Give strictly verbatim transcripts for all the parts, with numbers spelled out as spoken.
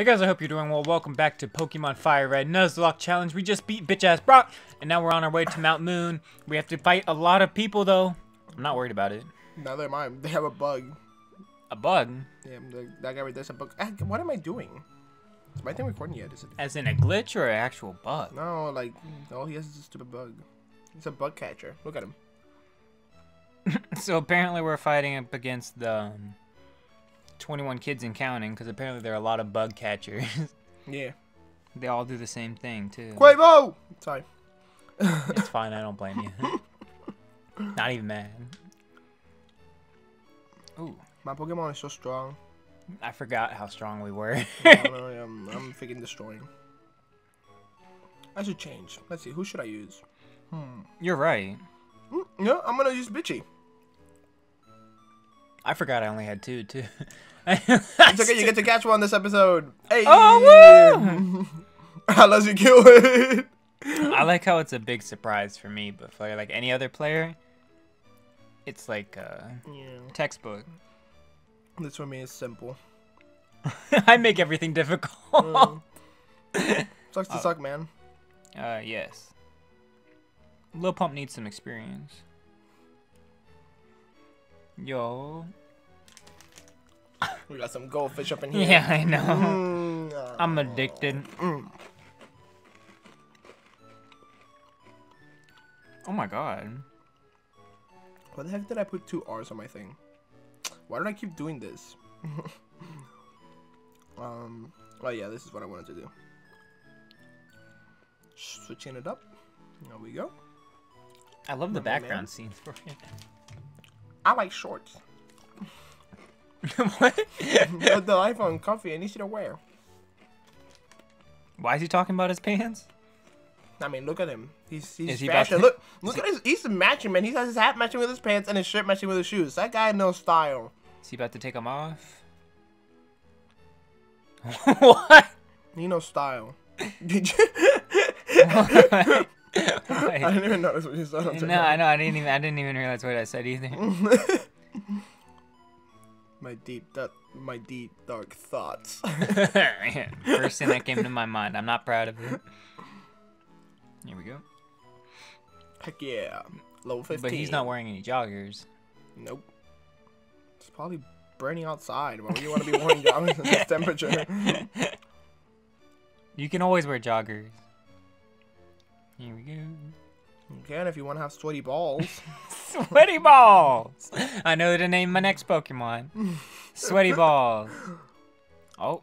Hey guys, I hope you're doing well. Welcome back to Pokemon Fire Red Nuzlocke Challenge. We just beat bitch ass Brock, and now we're on our way to Mount Moon. We have to fight a lot of people though. I'm not worried about it. Neither am I. They have a bug. A bug? Yeah, that guy right there's a bug. What am I doing? Is my thing recording yet? Is it? As in a glitch or an actual bug? No, like all he has is a stupid bug. It's a bug catcher. Look at him. So apparently we're fighting up against the twenty-one kids and counting, because apparently there are a lot of bug catchers. Yeah. They all do the same thing, too. Quavo! Sorry. It's fine, I don't blame you. Not even mad. Ooh. My Pokemon is so strong. I forgot how strong we were. Yeah, no, I'm, I'm freaking destroying. I should change. Let's see, who should I use? Hmm. You're right. Mm, no, I'm gonna use Bitchy. I forgot I only had two, too. It's okay, you get to catch one this episode. Hey. Oh, woo! Unless you kill it. I like how it's a big surprise for me, but for like any other player, it's like a yeah. textbook. This for me is simple. I make everything difficult. Yeah. Sucks to oh. suck, man. Uh, yes. Lil Pump needs some experience. Yo. We got some goldfish up in here. Yeah, I know. Mm, oh. I'm addicted. Mm. Oh my god. Why the heck did I put two R's on my thing? Why don't I keep doing this? um. Oh yeah, this is what I wanted to do. Switching it up. There we go. I love the background scenes for it. I like shorts. What? The iPhone comfy, and he should wear. Why is he talking about his pants? I mean, look at him. He's, he's is he fashion. To... Look, look at his. He's matching, man. He has his hat matching with his pants and his shirt matching with his shoes. That guy knows style. Is he about to take them off? What? He knows style. Did you? Like, I didn't even notice what you said. No, no, I didn't even. I didn't even realize what I said either. My deep, that my deep dark thoughts. First thing that came to my mind. I'm not proud of it. Here we go. Heck yeah, level fifteen. But he's not wearing any joggers. Nope. It's probably burning outside. Why would you want to be wearing joggers in this temperature? You can always wear joggers. Here we go. You can if you want to have sweaty balls. Sweaty balls! I know the name of my next Pokemon. Sweaty balls. Oh.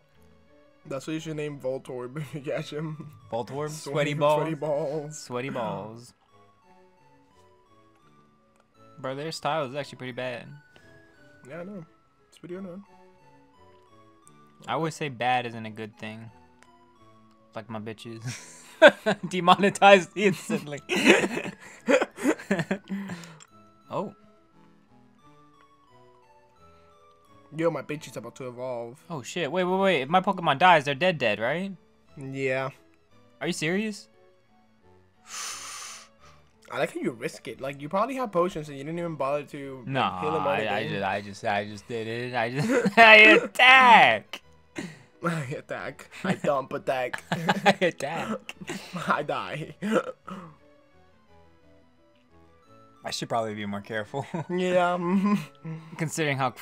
That's what you should name Voltorb if you catch him. Voltorb? Sweaty, sweaty balls. Sweaty balls. Sweaty balls. Bro, their style is actually pretty bad. Yeah, I know. It's pretty unknown. I always say bad isn't a good thing. Like my bitches. Demonetized instantly. Oh. Yo, my bitch is about to evolve. Oh shit, wait, wait, wait. If my Pokemon dies, they're dead dead, right? Yeah. Are you serious? I like how you risk it. Like, you probably have potions and you didn't even bother to no, like, heal them. I, I just I just I just did it. I just I attack. I attack. I dump attack. I attack. I die. I should probably be more careful. Yeah. Considering how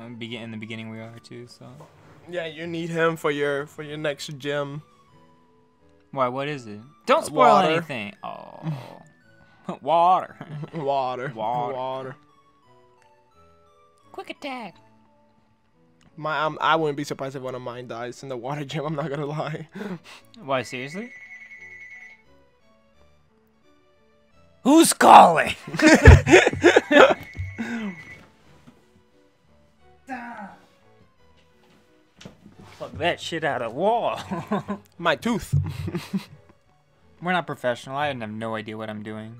uh, begin in the beginning we are too, so. Yeah, you need him for your for your next gym. Why? What is it? Don't spoil Water. anything. Oh. Water. Water. Water. Water. Quick attack. My, um, I wouldn't be surprised if one of mine dies in the water gym, I'm not gonna lie. Why, seriously? Who's calling? Fuck that shit out of the wall. My tooth. We're not professional, I have no idea what I'm doing.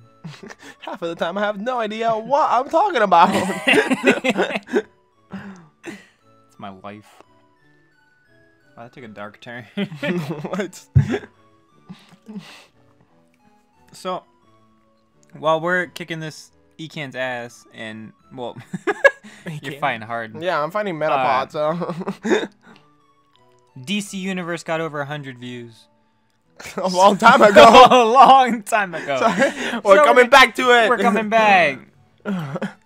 Half of the time I have no idea what I'm talking about. My life. Wow, that took a dark turn. What? So, while we're kicking this Ecan's ass, and well, you're fighting hard. Yeah, I'm fighting Metapod. Uh, so D C Universe got over one hundred views. A long time ago. A long time ago. Sorry. We're so coming we're, back to it. We're coming back.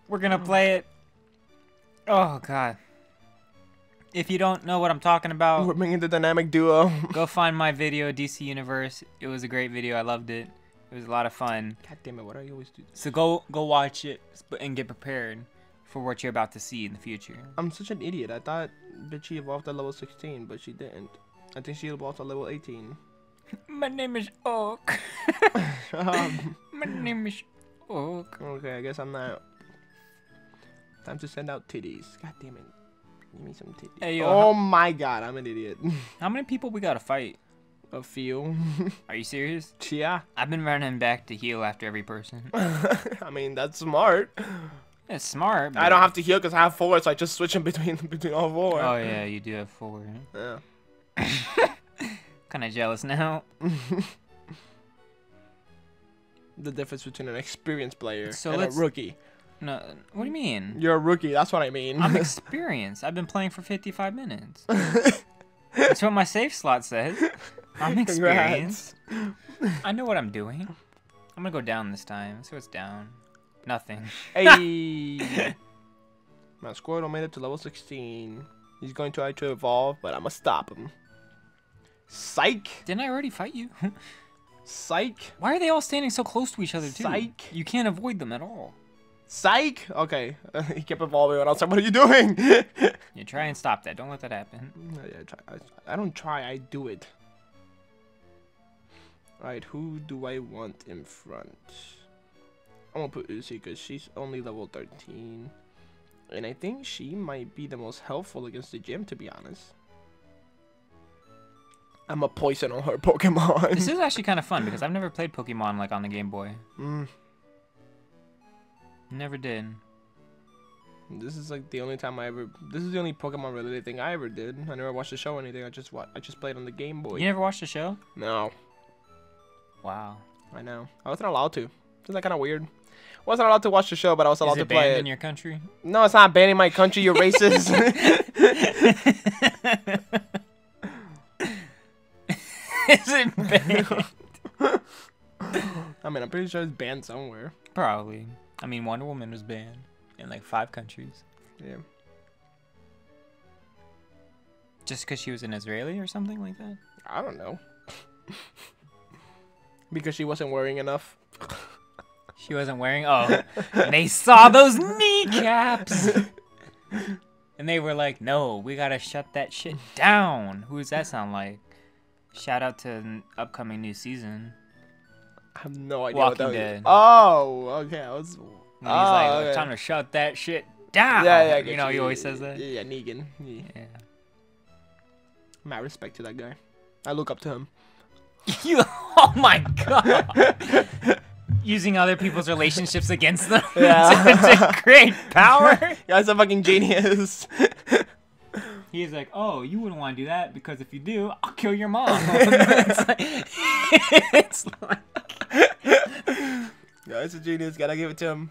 We're going to play it. Oh, God. If you don't know what I'm talking about. We're making the dynamic duo. Go find my video, D C Universe. It was a great video. I loved it. It was a lot of fun. God damn it. Why do you always do this? So go, go watch it and get prepared for what you're about to see in the future. I'm such an idiot. I thought that she evolved at level sixteen, but she didn't. I think she evolved at level eighteen. My name is Oak. um, My name is Oak. Okay, I guess I'm not. Time to send out titties. God damn it. Give me some titties. Hey, yo, oh my god, I'm an idiot. How many people we gotta fight? A few. Are you serious? Yeah. I've been running back to heal after every person. I mean, that's smart. It's smart. But I don't have to heal because I have four, so I just switch them between between all four. Oh yeah, you do have four. Yeah. Kind of jealous now. The difference between an experienced player so and a rookie. No, what do you mean? You're a rookie. That's what I mean. I'm experienced. I've been playing for fifty-five minutes. That's what my safe slot says. I'm experienced. Congrats. I know what I'm doing. I'm gonna go down this time. Let's see what's down. Nothing. Hey. My Squirtle made it to level sixteen. He's going to try to evolve, but I'm gonna stop him. Psych! Didn't I already fight you? Psych! Why are they all standing so close to each other, too? Psych! You can't avoid them at all. Psych! Okay, he kept evolving and I was like, what are you doing? You try and stop that. Don't let that happen. I, try, I, I don't try, I do it. Alright, who do I want in front? I'm gonna put Uzi because she's only level thirteen. And I think she might be the most helpful against the gym, to be honest. I'm a poison on her Pokemon. This is actually kind of fun because I've never played Pokemon like on the Game Boy. Mm. Never did. This is like the only time I ever. This is the only Pokemon related thing I ever did. I never watched the show or anything. I just I just played on the Game Boy. You never watched the show? No. Wow. I know. I wasn't allowed to. Isn't that kind of weird? I wasn't allowed to watch the show, but I was allowed to play it. Is it banned in your country? No, it's not banned in my country. You're racist. Is it banned? I mean, I'm pretty sure it's banned somewhere. Probably. I mean, Wonder Woman was banned in like five countries. Yeah. Just because she was an Israeli or something like that? I don't know. Because she wasn't wearing enough. She wasn't wearing? Oh. They saw those kneecaps. And they were like, no, we gotta shut that shit down. Who does that sound like? Shout out to an upcoming new season. I have no idea Walking what that was. Oh, okay. I was. And he's oh, like, okay. It's time to shut that shit down. Yeah, yeah. You know, you. he always says that. Yeah, yeah Negan. Yeah. yeah. My respect to that guy. I look up to him. You. Oh my god. Using other people's relationships against them. Yeah. To create power. Yeah, that's a fucking genius. He's like, oh, you wouldn't want to do that because if you do, I'll kill your mom. It's like, it's like no, it's a genius. Gotta give it to him.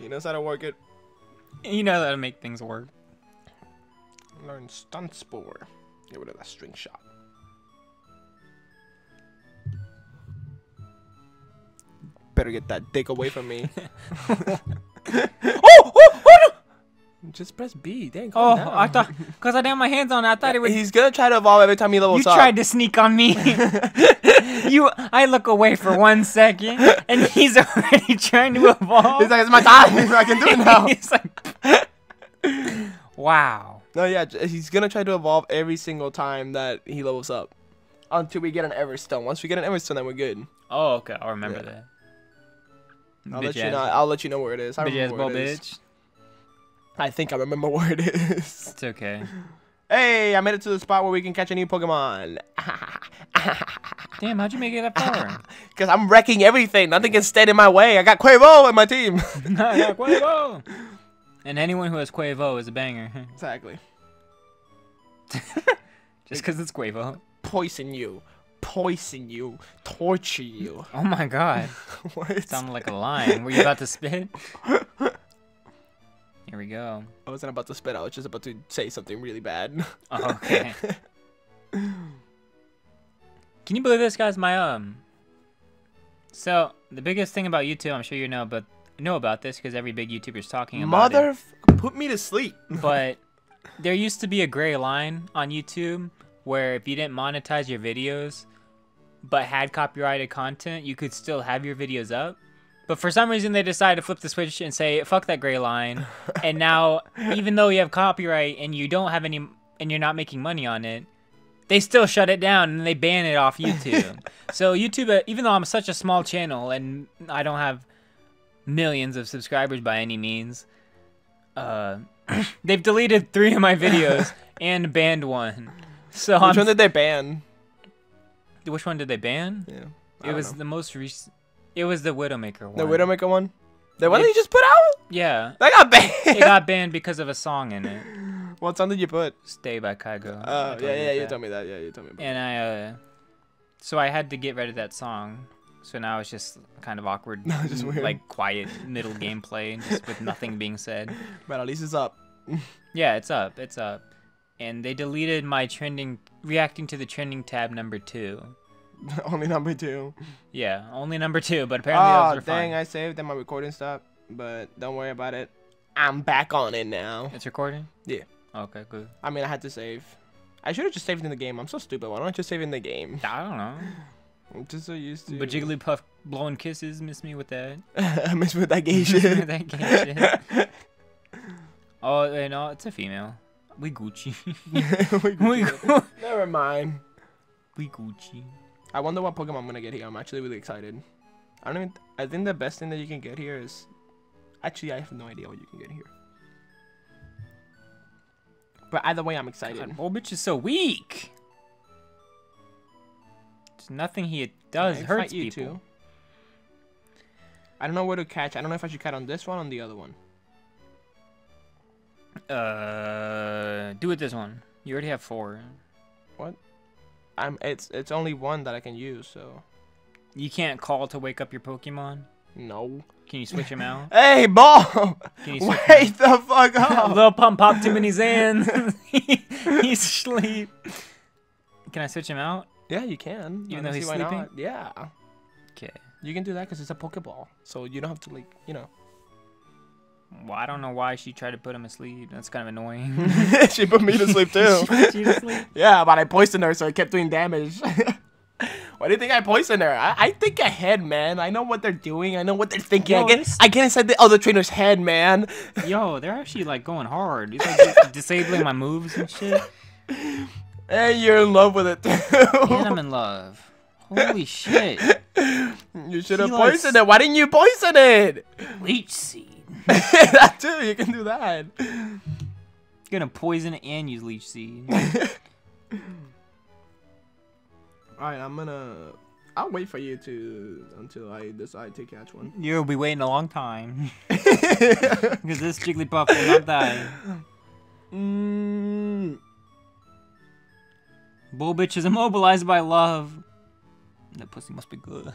He knows how to work it. He knows how to make things work. Learn Stunt Spore. Get rid of that string shot. Better get that dick away from me. Oh! Oh! Oh! Just press B. Dang, oh, down. I thought because I had my hands on it, I thought it was. He's gonna try to evolve every time he levels up. You tried to sneak on me. you, I look away for one second, and he's already trying to evolve. He's like, it's my time. I can do it now. He's like, wow. No, yeah, he's gonna try to evolve every single time that he levels up, until we get an Everstone. Once we get an Everstone, then we're good. Oh, okay, I'll remember yeah. that. I'll bitch let ass. you know. I'll let you know where it is. I bitch remember where it is. Bitch. I think I remember where it is. It's okay. Hey, I made it to the spot where we can catch a new Pokemon. Damn, how'd you make it that far? Because I'm wrecking everything. Nothing can stand in my way. I got Quavo on my team. I got Quavo. And anyone who has Quavo is a banger. Exactly. Just because it's Quavo. Poison you. Poison you. Torture you. Oh my god. What? Sounded like a line. Were you about to spit? Here we go. I wasn't about to spit out. I was just about to say something really bad. Oh, okay. Can you believe this, guys? My um. So the biggest thing about YouTube, I'm sure you know, but know about this because every big YouTuber's talking about Mother it. Mother, put me to sleep. But there used to be a gray line on YouTube where if you didn't monetize your videos, but had copyrighted content, you could still have your videos up. But for some reason, they decided to flip the switch and say, "Fuck that gray line." And now, even though you have copyright and you don't have any, and you're not making money on it, they still shut it down and they ban it off YouTube. So YouTube, even though I'm such a small channel and I don't have millions of subscribers by any means, uh, they've deleted three of my videos and banned one. So which I'm, one did they ban? Which one did they ban? Yeah, I it was know. the most recent. It was the Widowmaker one. The Widowmaker one? The one it, that you just put out? Yeah. That got banned. It got banned because of a song in it. What song did you put? Stay by Kygo. Oh, uh, yeah, yeah, you told me that. Yeah, you told me about and that. And I, uh, so I had to get rid of that song. So now it's just kind of awkward. No, just weird. Like quiet middle gameplay just with nothing being said. But at least it's up. Yeah, it's up. It's up. And they deleted my trending, reacting to the trending tab number two. Only number two. Yeah, only number two, but apparently oh, those are fine. Oh, dang, I saved and my recording stopped, but don't worry about it. I'm back on it now. It's recording? Yeah. Okay, good. I mean, I had to save. I should have just saved in the game. I'm so stupid. Why don't I just save in the game? I don't know. I'm just so used to. But Jigglypuff blowing kisses, miss me with that. I miss me with that gay shit. That gay shit. Oh, you know, it's a female. We Gucci. we Gucci. Never mind. We Gucci. I wonder what Pokemon I'm gonna get here. I'm actually really excited. I don't even. Th I think the best thing that you can get here is. Actually, I have no idea what you can get here. But either way, I'm excited. God, old bitch is so weak. There's nothing he does yeah, hurts you people. Too. I don't know where to catch. I don't know if I should catch on this one or on the other one. Uh, do it this one. You already have four. What? I'm, it's it's only one that I can use, so. You can't call to wake up your Pokemon? No. Can you switch him out? Hey, Bob! Can you switch Wait the fuck up! Lil Pump popped him in his hands. He's asleep. Can I switch him out? Yeah, you can. Even though he's sleeping? Not. Yeah. Okay. You can do that because it's a Pokeball. So you don't have to, like, you know. Well, I don't know why she tried to put him asleep. That's kind of annoying. She put me to sleep, too. She, she to sleep? Yeah, but I poisoned her, so it kept doing damage. Why do you think I poisoned her? I, I think ahead, man. I know what they're doing. I know what they're thinking. Yo, I, get, I get inside the other trainer's head, man. Yo, they're actually, like, going hard. It's like disabling my moves and shit. And you're in love with it, too. And I'm in love. Holy shit. You should have poisoned likes... it. Why didn't you poison it? Leech seed. That too, you can do that. You're gonna poison it and use leech seed. Alright, I'm gonna I'll wait for you to until I decide to catch one. You'll be waiting a long time. Because this Jigglypuff will not die. Mm. Bull bitch is immobilized by love. That pussy must be good.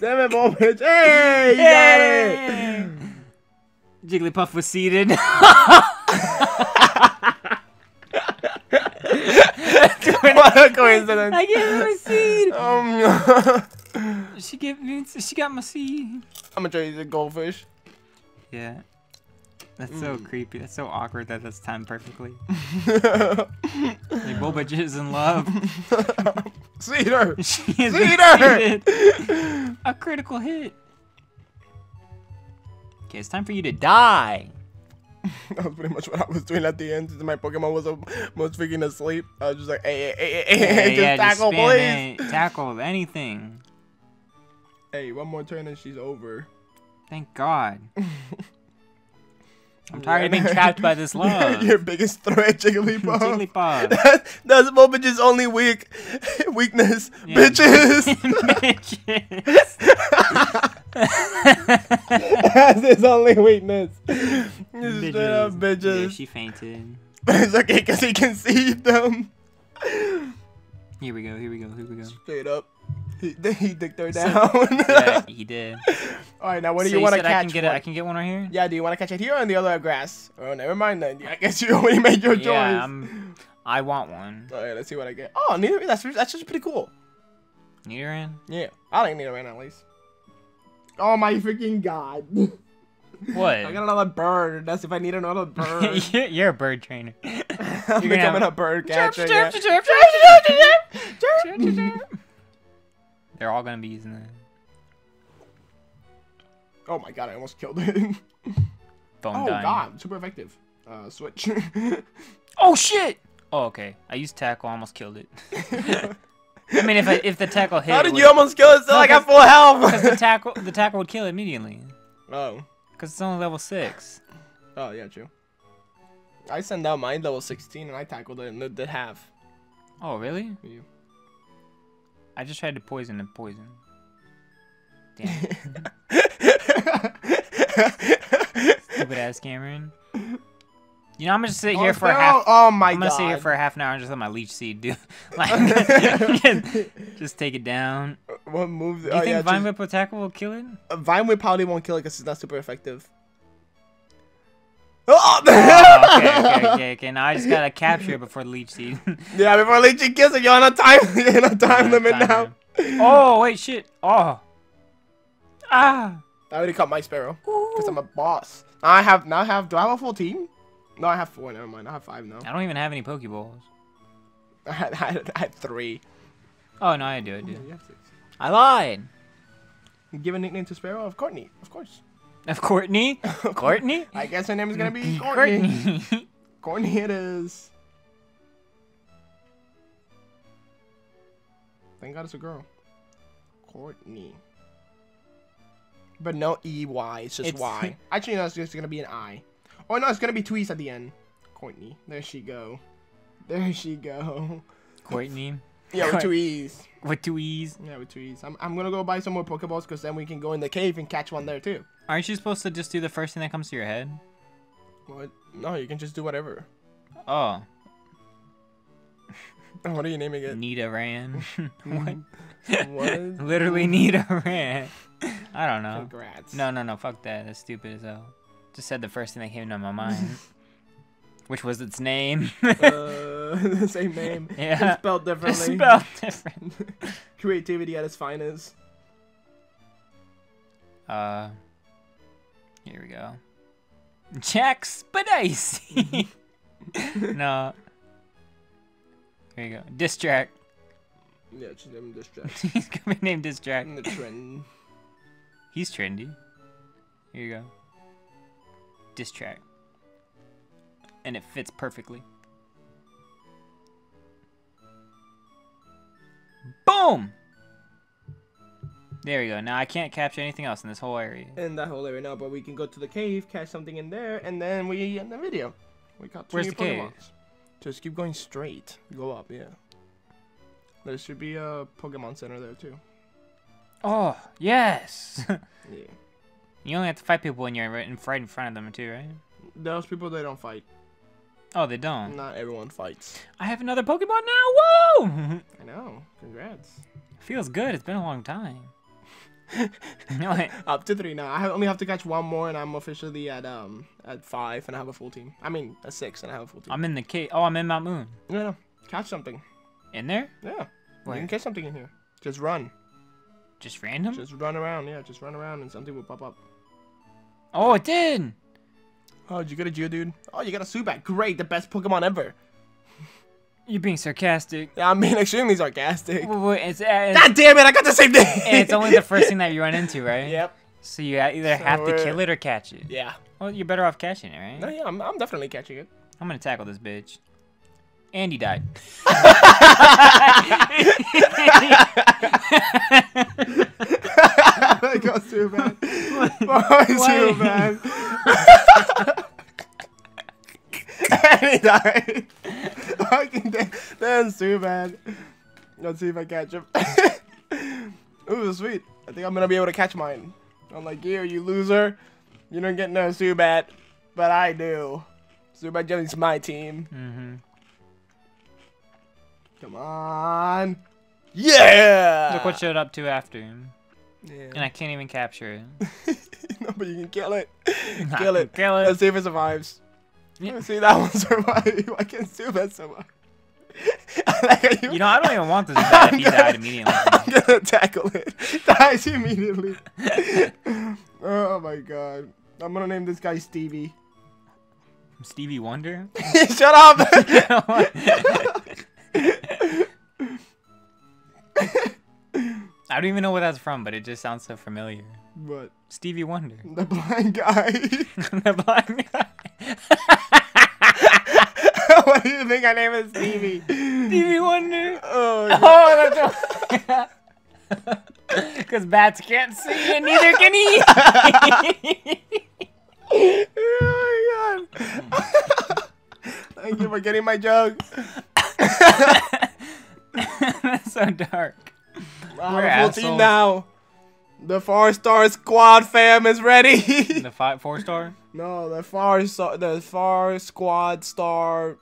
Damn it, Boba bitch. Hey, you hey! Got it! Jigglypuff was seated. What a coincidence. I gave her a seed. Um, she, gave me, she got my seed. I'm gonna try to use a goldfish. Yeah. That's mm. so creepy. That's so awkward that that's timed perfectly. Like, Boba is in love. Seed her! She is seated. Her! A critical hit. Okay, it's time for you to die. That was pretty much what I was doing at the end. Since my Pokemon was most freaking asleep. I was just like, hey, hey, hey, hey, hey, just yeah, tackle, just please. A, tackle anything. Hey, one more turn and she's over. Thank God. I'm tired of being trapped by this love. Your biggest threat, Jigglypuff. Jigglypuff. That, that's Boba's only weak weakness. Yeah. Bitches. Bitches. That's his only weakness. Bitches. Straight up bitches. Yeah, she fainted. It's okay because he can see them. Here we go. Here we go. Here we go. Straight up. He, he dicked her down. Yeah, he did. All right, now what do so you, you want to catch? I can, get a, I can get one right here? Yeah, do you want to catch it here or on the other grass? Oh, never mind then. I guess you already made your yeah, choice. I'm, I want one. All right, let's see what I get. Oh, Nita Ran, that's that's just pretty cool. Nita Ran? Yeah, I like Nita Ran at least. Oh my freaking god! What? I got another bird. That's if I need another bird. You're a bird trainer. You're becoming have... a bird catcher. Chirp, chirp, chirp, chirp, chirp, chirp, chirp, chirp. They're all gonna be using that. Oh my god! I almost killed it. Don't oh die. god! Super effective. Uh, switch. Oh shit! Oh okay. I used tackle. Almost killed it. I mean, if I, if the tackle hit. How did you almost kill it? Still, I got full health. Because the tackle the tackle would kill immediately. Oh. Because it's only level six. Oh yeah, true. I send out mine level sixteen and I tackled it and it did half. Oh really? Yeah. I just tried to poison and poison. Damn. Stupid ass Cameron. You know, I'm gonna sit here oh, for no. half. Oh my god! I'm gonna god. sit here for a half an hour and just let my leech seed do, like, just, just take it down. What move? Do you oh, think yeah, Vine Whip or Tackle will kill it? Uh, Vine Whip probably won't kill it because it's not super effective. Oh! oh okay, okay, okay, okay. Now I just gotta capture it before leech seed. Yeah, before leech seed kills it, you're on a time, on a time limit now. Rim. Oh wait, shit! Oh, ah! I already caught my Sparrow because I'm a boss. Now I have, now I have. Do I have a full team? No, I have four. Never mind. I have five now. I don't even have any Pokeballs. I had, I, had, I had three. Oh, no, I do. I do. Oh, you have six. I lied. Give a nickname to Sparrow of Courtney. Of course. Of Courtney? Courtney? I guess her name is going to be Courtney. Courtney. Courtney it is. Thank God it's a girl. Courtney. But no E Y. It's just it's Y. Actually, no, it's just going to be an I. Oh no, it's gonna be Tweez at the end. Courtney, there she go, there she go. Courtney. Yeah, with Tweez. With Tweez. Yeah, with Tweez. I'm I'm gonna go buy some more Pokeballs because then we can go in the cave and catch one there too. Aren't you supposed to just do the first thing that comes to your head? What? No, you can just do whatever. Oh. What are you naming it? Nita Ran. What? What? Literally Nita Ran. I don't know. Congrats. No, no, no. Fuck that. That's stupid as hell. Just said the first thing that came to my mind, which was its name. uh, the same name. Yeah. It's spelled differently. It's spelled different. Creativity at its finest. Uh, here we go. Jack Spadice. No. Here you go. Diss track. Yeah, just name Diss track. He's gonna be named Diss track. The trend. He's trendy. Here you go. Diss track, and it fits perfectly. Boom! There we go. Now I can't capture anything else in this whole area. In that whole area, no. But we can go to the cave, catch something in there, and then we end the video. We got two Where's new the Pokemon. Cave? Just keep going straight. Go up, yeah. There should be a Pokemon Center there too. Oh yes. Yeah. You only have to fight people when you're right in front of them too, right? Those people, they don't fight. Oh, they don't? Not everyone fights. I have another Pokemon now! Woo! I know. Congrats. Feels good. It's been a long time. You know what? Up to three now. I only have to catch one more, and I'm officially at um at five, and I have a full team. I mean, at six, and I have a full team. I'm in the cave. Oh, I'm in Mount Moon. No, no. Catch something. In there? Yeah. Where? You can catch something in here. Just run. Just random? Just run around. Yeah, just run around, and something will pop up. Oh, it did! Oh, did you get a Geodude? Oh, you got a Zubat. Great, the best Pokemon ever. You're being sarcastic. Yeah, I'm being extremely sarcastic. Wait, wait, it's, uh, it's, God damn it, I got the same thing! It's only the first thing that you run into, right? Yep. So you either so have we're... to kill it or catch it. Yeah. Well, you're better off catching it, right? No, yeah, I'm, I'm definitely catching it. I'm gonna tackle this bitch. Andy died. That goes too bad. Boy, too bad. Andy died. Fucking damn. That's too bad. Let's see if I catch him. Ooh, sweet. I think I'm gonna be able to catch mine. I'm like, you, you loser. You don't get no Zubat, but I do. Zubat Jelly's my team. Mm-hmm. Come on. Yeah! Look what showed up to after him. Yeah. And I can't even capture it. No, but you can kill it. Nah, kill it. Kill it. Let's see if it survives. Yeah. Let's see if that one survives. I can't do that so much. Like, you, you know, I don't even want this guy if he gonna, died immediately. I'm gonna tackle it. Dies immediately. Oh my god. I'm gonna name this guy Stevie. Stevie Wonder? Shut up! I don't even know where that's from, but it just sounds so familiar. What? Stevie Wonder. The blind guy. The blind guy. What do you think I named it? Stevie? Stevie Wonder. Oh, God. Oh, that's because bats can't see and neither can he. Oh my god! Thank you for getting my joke. That's so dark. Wow, we're a full team now. The Far Star Squad fam is ready. The five, four star? No, the Far Star, the Far Squad Star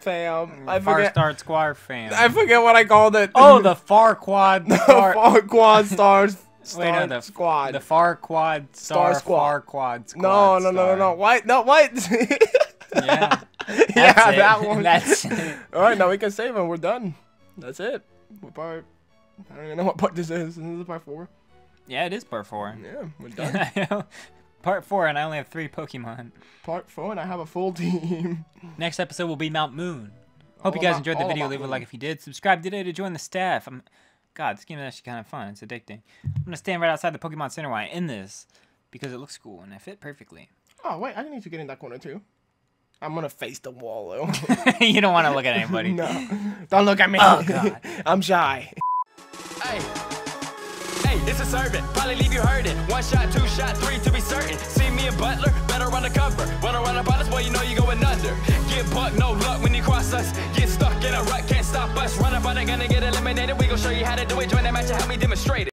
fam. I Far forget, Star Squad fam. I forget what I called it. Oh, the Far Quad. The Far, Far Quad Stars. Star Wait, no, the squad. The far quad star, star squad. Far quad squad. No, no, no, no, no. What? No, what? Yeah. Yeah, it. That one. That's it. All right, now we can save him. We're done. That's it. We're part. I don't even know what part this is. This is part four. Yeah, it is part four. Yeah, we're done. Part four, and I only have three Pokemon. Part four, and I have a full team. Next episode will be Mount Moon. Hope all you guys enjoyed the video. Leave a like if you did. Subscribe today to join the staff. I'm. God, this game is actually kind of fun. It's addicting. I'm going to stand right outside the Pokemon Center while I end this because it looks cool and I fit perfectly. Oh, wait. I need to get in that corner, too. I'm going to face the wall, though. You don't want to look at anybody. No. Don't look at me. Oh, God. I'm shy. Hey. Hey, it's a servant. Probably leave you hurting. One shot, two shot, three to be certain. See me and Butler. Better run the cover. Run around the bottom, boy, you know you're going under. Get bucked, no luck when you cross us. Get stuck in a rut, can't stop us. Run up on it, gonna get eliminated. We gon' show you how to do it. Join that match and help me demonstrate it.